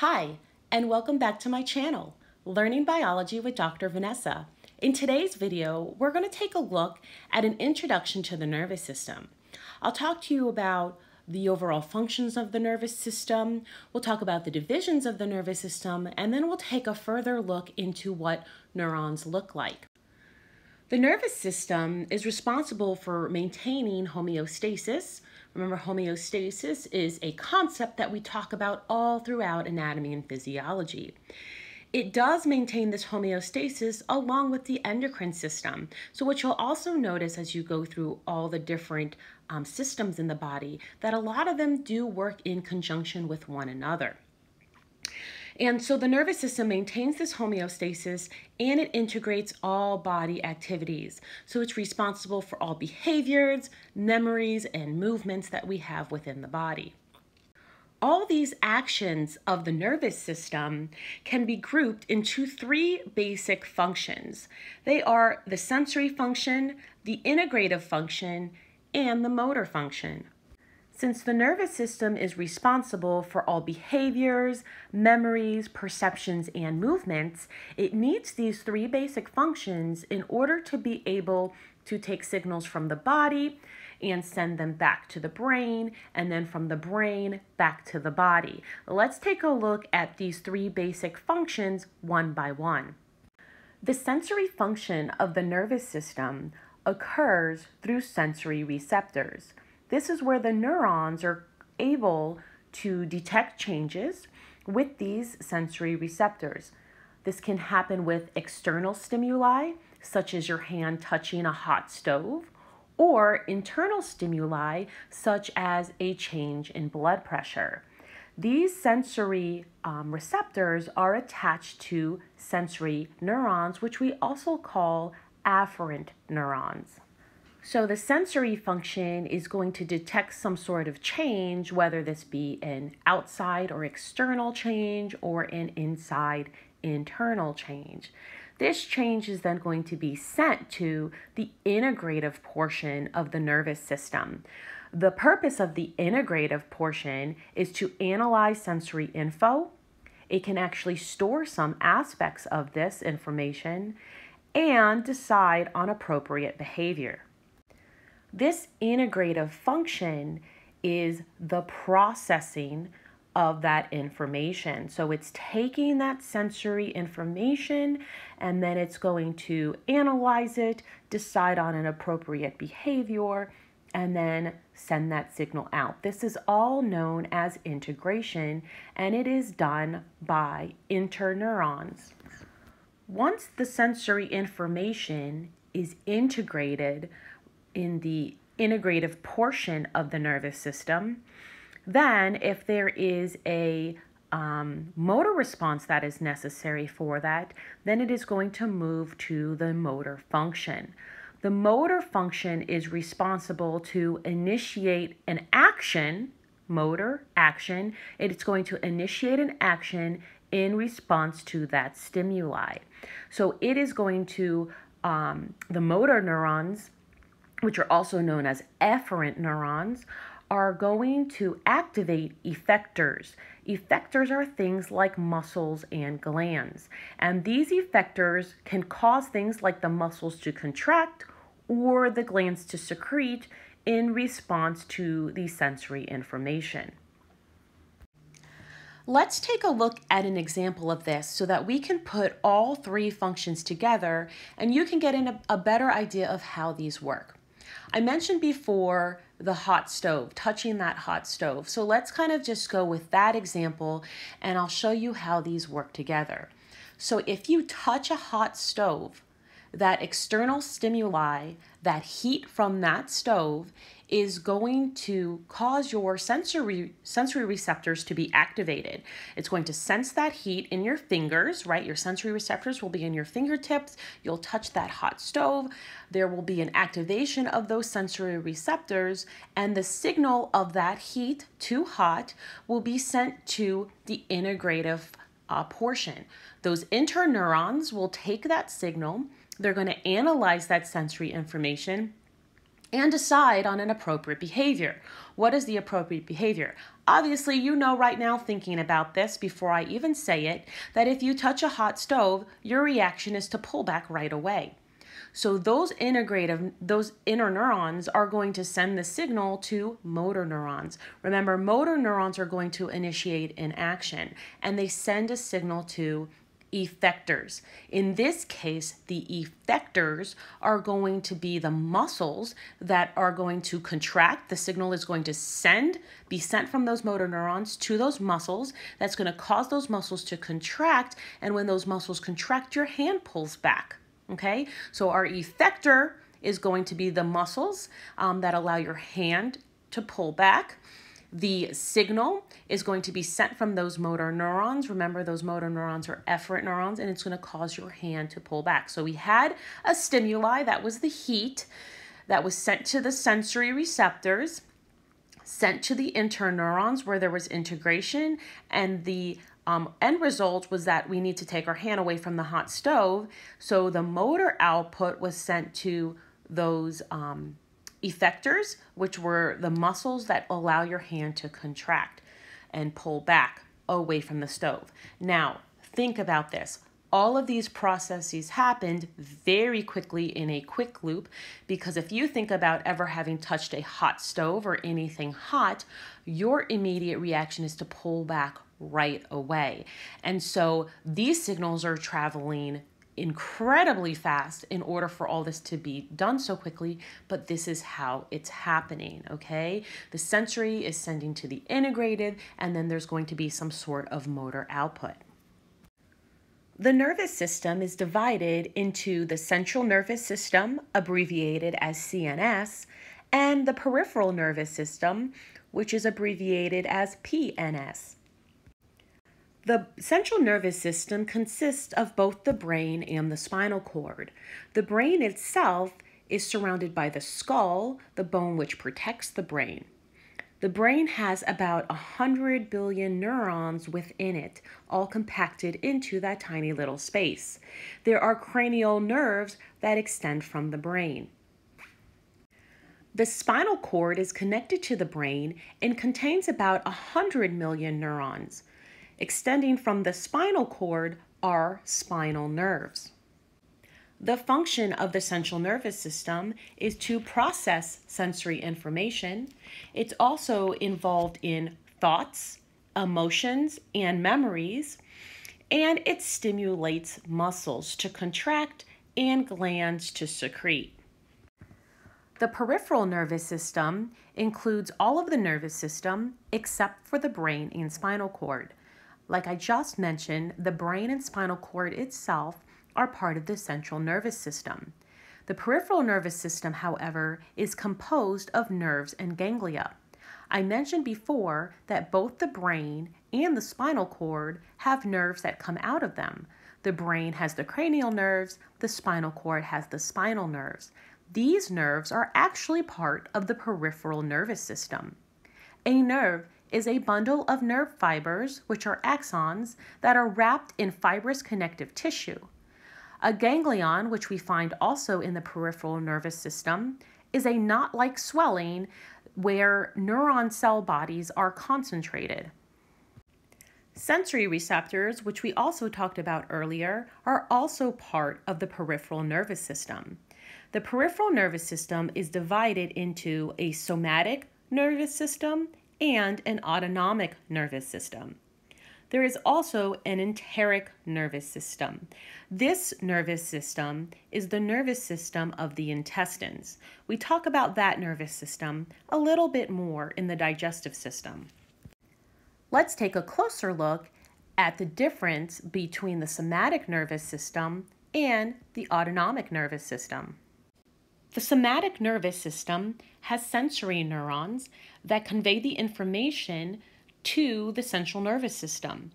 Hi, and welcome back to my channel, Learning Biology with Dr. Vanessa. In today's video, we're going to take a look at an introduction to the nervous system. I'll talk to you about the overall functions of the nervous system, we'll talk about the divisions of the nervous system, and then we'll take a further look into what neurons look like. The nervous system is responsible for maintaining homeostasis. Remember, homeostasis is a concept that we talk about all throughout anatomy and physiology. It does maintain this homeostasis along with the endocrine system. So what you'll also notice as you go through all the different systems in the body, that a lot of them do work in conjunction with one another. And so the nervous system maintains this homeostasis and it integrates all body activities. So it's responsible for all behaviors, memories, and movements that we have within the body. All these actions of the nervous system can be grouped into three basic functions. They are the sensory function, the integrative function, and the motor function. Since the nervous system is responsible for all behaviors, memories, perceptions, and movements, it needs these three basic functions in order to be able to take signals from the body and send them back to the brain, and then from the brain back to the body. Let's take a look at these three basic functions one by one. The sensory function of the nervous system occurs through sensory receptors. This is where the neurons are able to detect changes with these sensory receptors. This can happen with external stimuli, such as your hand touching a hot stove, or internal stimuli, such as a change in blood pressure. These sensory receptors are attached to sensory neurons, which we also call afferent neurons. So the sensory function is going to detect some sort of change, whether this be an outside or external change or an inside internal change. This change is then going to be sent to the integrative portion of the nervous system. The purpose of the integrative portion is to analyze sensory info. It can actually store some aspects of this information and decide on appropriate behavior. This integrative function is the processing of that information. So it's taking that sensory information and then it's going to analyze it, decide on an appropriate behavior, and then send that signal out. This is all known as integration, and it is done by interneurons. Once the sensory information is integrated in the integrative portion of the nervous system, then if there is a motor response that is necessary for that, then it is going to move to the motor function. The motor function is responsible to initiate an action, motor action, and it's going to initiate an action in response to that stimuli. So it is going to, the motor neurons, which are also known as efferent neurons, are going to activate effectors. Effectors are things like muscles and glands. And these effectors can cause things like the muscles to contract or the glands to secrete in response to the sensory information. Let's take a look at an example of this so that we can put all three functions together and you can get a better idea of how these work. I mentioned before the hot stove, touching that hot stove. So let's kind of just go with that example and I'll show you how these work together. So if you touch a hot stove, that external stimuli, that heat from that stove, is going to cause your sensory receptors to be activated. It's going to sense that heat in your fingers, right? Your sensory receptors will be in your fingertips. You'll touch that hot stove. There will be an activation of those sensory receptors, and the signal of that heat, too hot, will be sent to the integrative portion. Those interneurons will take that signal. They're going to analyze that sensory information and decide on an appropriate behavior. What is the appropriate behavior? Obviously, you know right now, thinking about this before I even say it, that if you touch a hot stove, your reaction is to pull back right away. So those inner neurons are going to send the signal to motor neurons. Remember, motor neurons are going to initiate an action, and they send a signal to effectors. In this case, the effectors are going to be the muscles that are going to contract. The signal is going to be sent from those motor neurons to those muscles. That's going to cause those muscles to contract, and when those muscles contract, your hand pulls back. Okay, so our effector is going to be the muscles that allow your hand to pull back. The signal is going to be sent from those motor neurons. Remember, those motor neurons are efferent neurons, and it's going to cause your hand to pull back. So we had a stimuli, that was the heat, that was sent to the sensory receptors, sent to the interneurons where there was integration, and the end result was that we need to take our hand away from the hot stove. So the motor output was sent to those effectors, which were the muscles that allow your hand to contract and pull back away from the stove. Now, think about this. All of these processes happened very quickly in a quick loop, because if you think about ever having touched a hot stove or anything hot, your immediate reaction is to pull back right away. And so these signals are traveling incredibly fast in order for all this to be done so quickly, but this is how it's happening, okay? The sensory is sending to the integrated, and then there's going to be some sort of motor output. The nervous system is divided into the central nervous system, abbreviated as CNS, and the peripheral nervous system, which is abbreviated as PNS. The central nervous system consists of both the brain and the spinal cord. The brain itself is surrounded by the skull, the bone which protects the brain. The brain has about 100 billion neurons within it, all compacted into that tiny little space. There are cranial nerves that extend from the brain. The spinal cord is connected to the brain and contains about 100 million neurons. Extending from the spinal cord are spinal nerves. The function of the central nervous system is to process sensory information. It's also involved in thoughts, emotions, and memories, and it stimulates muscles to contract and glands to secrete. The peripheral nervous system includes all of the nervous system except for the brain and spinal cord. Like I just mentioned, the brain and spinal cord itself are part of the central nervous system. The peripheral nervous system, however, is composed of nerves and ganglia. I mentioned before that both the brain and the spinal cord have nerves that come out of them. The brain has the cranial nerves, the spinal cord has the spinal nerves. These nerves are actually part of the peripheral nervous system. A nerve is a bundle of nerve fibers, which are axons, that are wrapped in fibrous connective tissue. A ganglion, which we find also in the peripheral nervous system, is a knot-like swelling where neuron cell bodies are concentrated. Sensory receptors, which we also talked about earlier, are also part of the peripheral nervous system. The peripheral nervous system is divided into a somatic nervous system and an autonomic nervous system. There is also an enteric nervous system. This nervous system is the nervous system of the intestines. We talk about that nervous system a little bit more in the digestive system. Let's take a closer look at the difference between the somatic nervous system and the autonomic nervous system. The somatic nervous system has sensory neurons that convey the information to the central nervous system.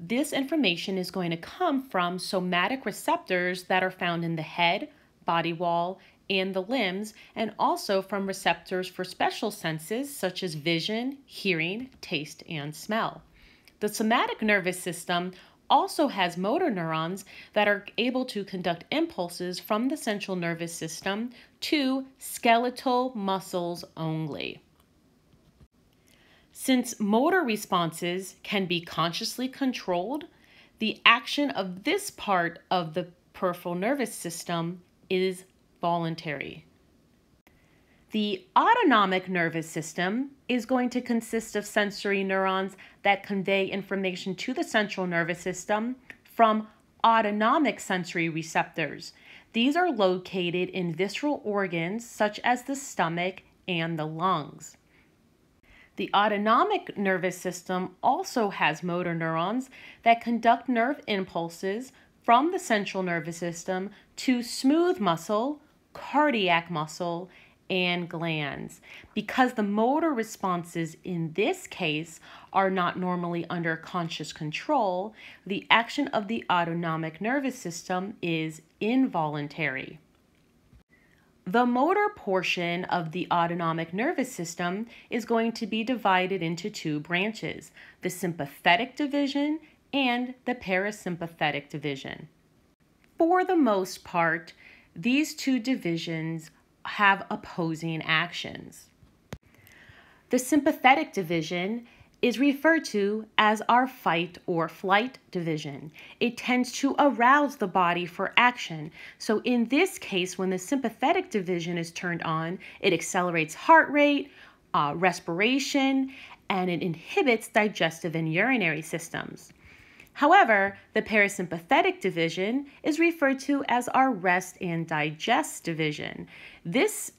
This information is going to come from somatic receptors that are found in the head, body wall, and the limbs, and also from receptors for special senses such as vision, hearing, taste, and smell. The somatic nervous system also has motor neurons that are able to conduct impulses from the central nervous system to skeletal muscles only. Since motor responses can be consciously controlled, the action of this part of the peripheral nervous system is voluntary. The autonomic nervous system is going to consist of sensory neurons that convey information to the central nervous system from autonomic sensory receptors. These are located in visceral organs such as the stomach and the lungs. The autonomic nervous system also has motor neurons that conduct nerve impulses from the central nervous system to smooth muscle, cardiac muscle, and glands. Because the motor responses in this case are not normally under conscious control, the action of the autonomic nervous system is involuntary. The motor portion of the autonomic nervous system is going to be divided into two branches, the sympathetic division and the parasympathetic division. For the most part, these two divisions have opposing actions. The sympathetic division is referred to as our fight or flight division. It tends to arouse the body for action. So in this case, when the sympathetic division is turned on, it accelerates heart rate, respiration, and it inhibits digestive and urinary systems. However, the parasympathetic division is referred to as our rest and digest division. This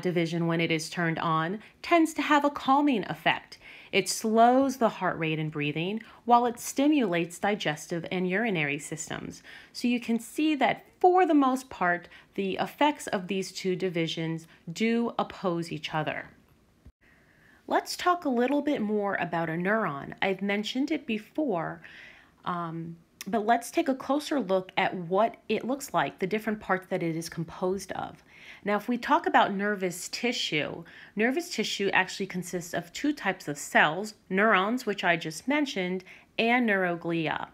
division, when it is turned on, tends to have a calming effect. It slows the heart rate and breathing while it stimulates digestive and urinary systems. So you can see that for the most part, the effects of these two divisions do oppose each other. Let's talk a little bit more about a neuron. I've mentioned it before. But let's take a closer look at what it looks like, the different parts that it is composed of. Now, if we talk about nervous tissue actually consists of two types of cells, neurons, which I just mentioned, and neuroglia.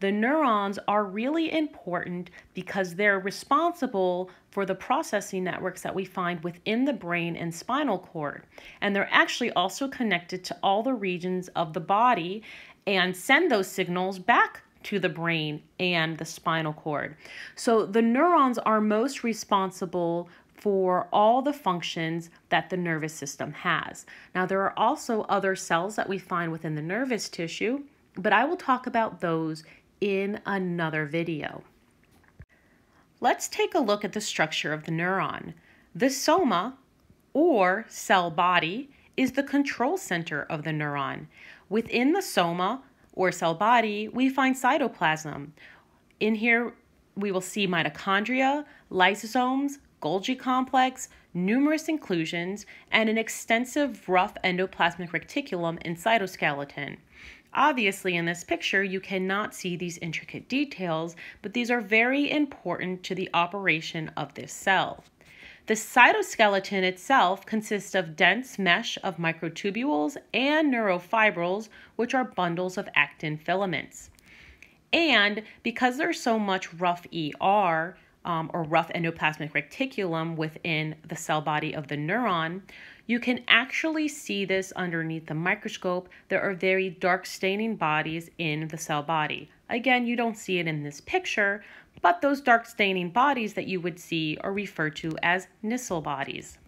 The neurons are really important because they're responsible for the processing networks that we find within the brain and spinal cord. And they're actually also connected to all the regions of the body and send those signals back to the brain and the spinal cord. So the neurons are most responsible for all the functions that the nervous system has. Now, there are also other cells that we find within the nervous tissue, but I will talk about those in another video. Let's take a look at the structure of the neuron. The soma, or cell body, is the control center of the neuron. Within the soma, or cell body, we find cytoplasm. In here, we will see mitochondria, lysosomes, Golgi complex, numerous inclusions, and an extensive rough endoplasmic reticulum and cytoskeleton. Obviously, in this picture, you cannot see these intricate details, but these are very important to the operation of this cell. The cytoskeleton itself consists of dense mesh of microtubules and neurofibrils, which are bundles of actin filaments. And because there's so much rough ER, or rough endoplasmic reticulum within the cell body of the neuron, you can actually see this underneath the microscope. There are very dark staining bodies in the cell body. Again, you don't see it in this picture, but those dark staining bodies that you would see are referred to as Nissl bodies.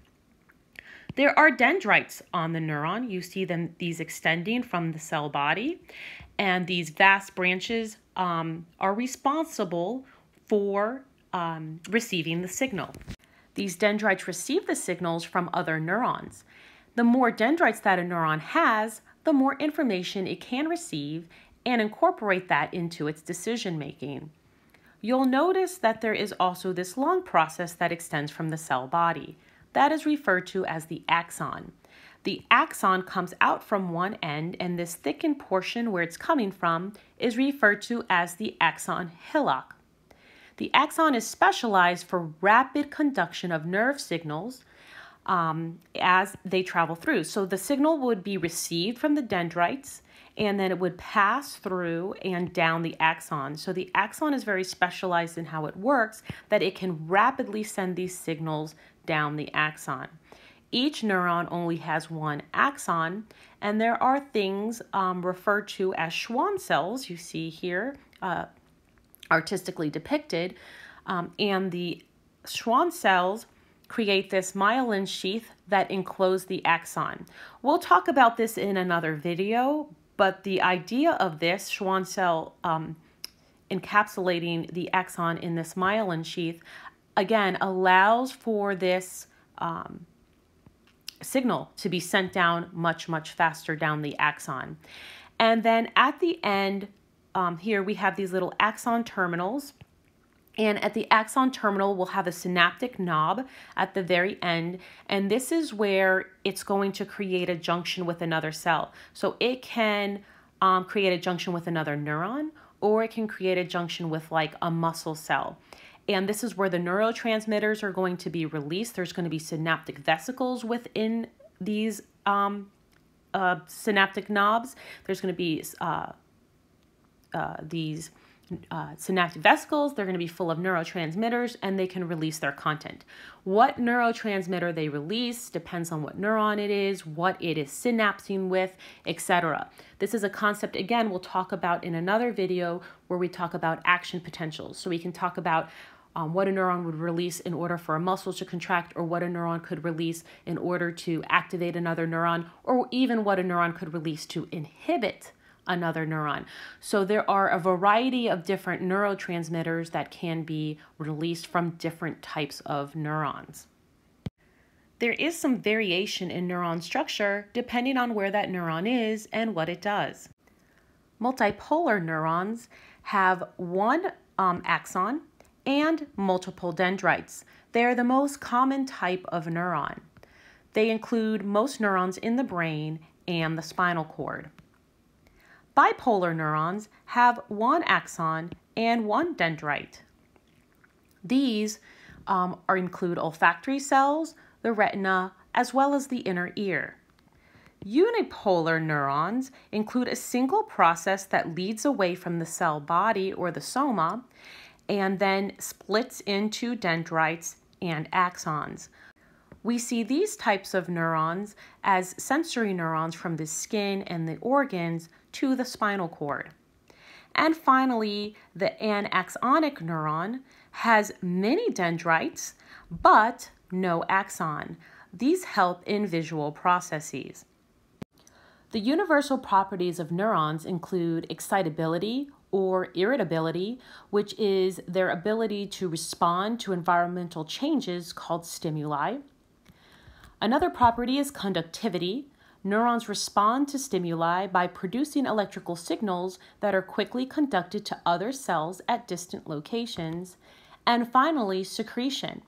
There are dendrites on the neuron. You see them, these extending from the cell body, and these vast branches are responsible for receiving the signal. These dendrites receive the signals from other neurons. The more dendrites that a neuron has, the more information it can receive and incorporate that into its decision making. You'll notice that there is also this long process that extends from the cell body. That is referred to as the axon. The axon comes out from one end, and this thickened portion where it's coming from is referred to as the axon hillock. The axon is specialized for rapid conduction of nerve signals as they travel through. So the signal would be received from the dendrites and then it would pass through and down the axon. So the axon is very specialized in how it works, that it can rapidly send these signals down the axon. Each neuron only has one axon, and there are things referred to as Schwann cells, you see here, artistically depicted, and the Schwann cells create this myelin sheath that encloses the axon. We'll talk about this in another video, but the idea of this Schwann cell encapsulating the axon in this myelin sheath, again, allows for this signal to be sent down much, much faster down the axon. And then at the end, here we have these little axon terminals. And at the axon terminal, we'll have a synaptic knob at the very end. And this is where it's going to create a junction with another cell. So it can create a junction with another neuron, or it can create a junction with like a muscle cell. And this is where the neurotransmitters are going to be released. There's going to be synaptic vesicles within these synaptic knobs. There's going to be synaptic vesicles. They're going to be full of neurotransmitters, and they can release their content. What neurotransmitter they release depends on what neuron it is, what it is synapsing with, etc. This is a concept, again, we'll talk about in another video where we talk about action potentials. So we can talk about what a neuron would release in order for a muscle to contract, or what a neuron could release in order to activate another neuron, or even what a neuron could release to inhibit another neuron. So there are a variety of different neurotransmitters that can be released from different types of neurons. There is some variation in neuron structure depending on where that neuron is and what it does. Multipolar neurons have one axon and multiple dendrites. They are the most common type of neuron. They include most neurons in the brain and the spinal cord. Bipolar neurons have one axon and one dendrite. These include olfactory cells, the retina, as well as the inner ear. Unipolar neurons include a single process that leads away from the cell body or the soma and then splits into dendrites and axons. We see these types of neurons as sensory neurons from the skin and the organs to the spinal cord. And finally, the anaxonic neuron has many dendrites, but no axon. These help in visual processes. The universal properties of neurons include excitability or irritability, which is their ability to respond to environmental changes called stimuli. Another property is conductivity. Neurons respond to stimuli by producing electrical signals that are quickly conducted to other cells at distant locations. And finally, secretion.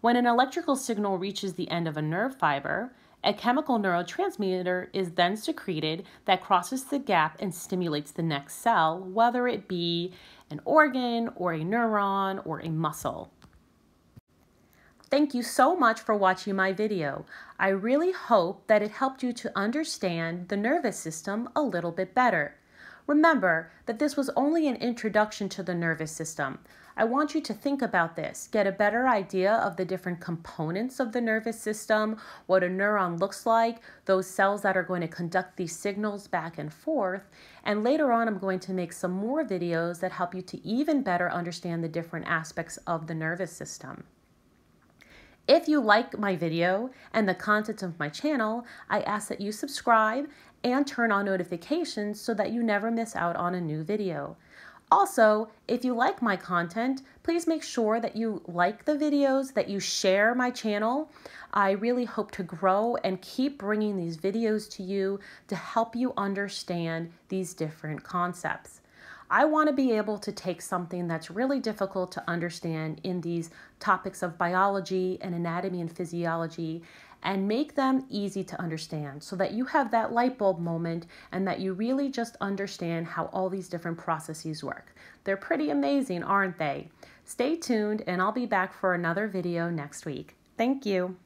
When an electrical signal reaches the end of a nerve fiber, a chemical neurotransmitter is then secreted that crosses the gap and stimulates the next cell, whether it be an organ or a neuron or a muscle. Thank you so much for watching my video. I really hope that it helped you to understand the nervous system a little bit better. Remember that this was only an introduction to the nervous system. I want you to think about this, get a better idea of the different components of the nervous system, what a neuron looks like, those cells that are going to conduct these signals back and forth, and later on I'm going to make some more videos that help you to even better understand the different aspects of the nervous system. If you like my video and the content of my channel, I ask that you subscribe and turn on notifications so that you never miss out on a new video. Also, if you like my content, please make sure that you like the videos, that you share my channel. I really hope to grow and keep bringing these videos to you to help you understand these different concepts. I want to be able to take something that's really difficult to understand in these topics of biology and anatomy and physiology and make them easy to understand so that you have that light bulb moment and that you really just understand how all these different processes work. They're pretty amazing, aren't they? Stay tuned and I'll be back for another video next week. Thank you.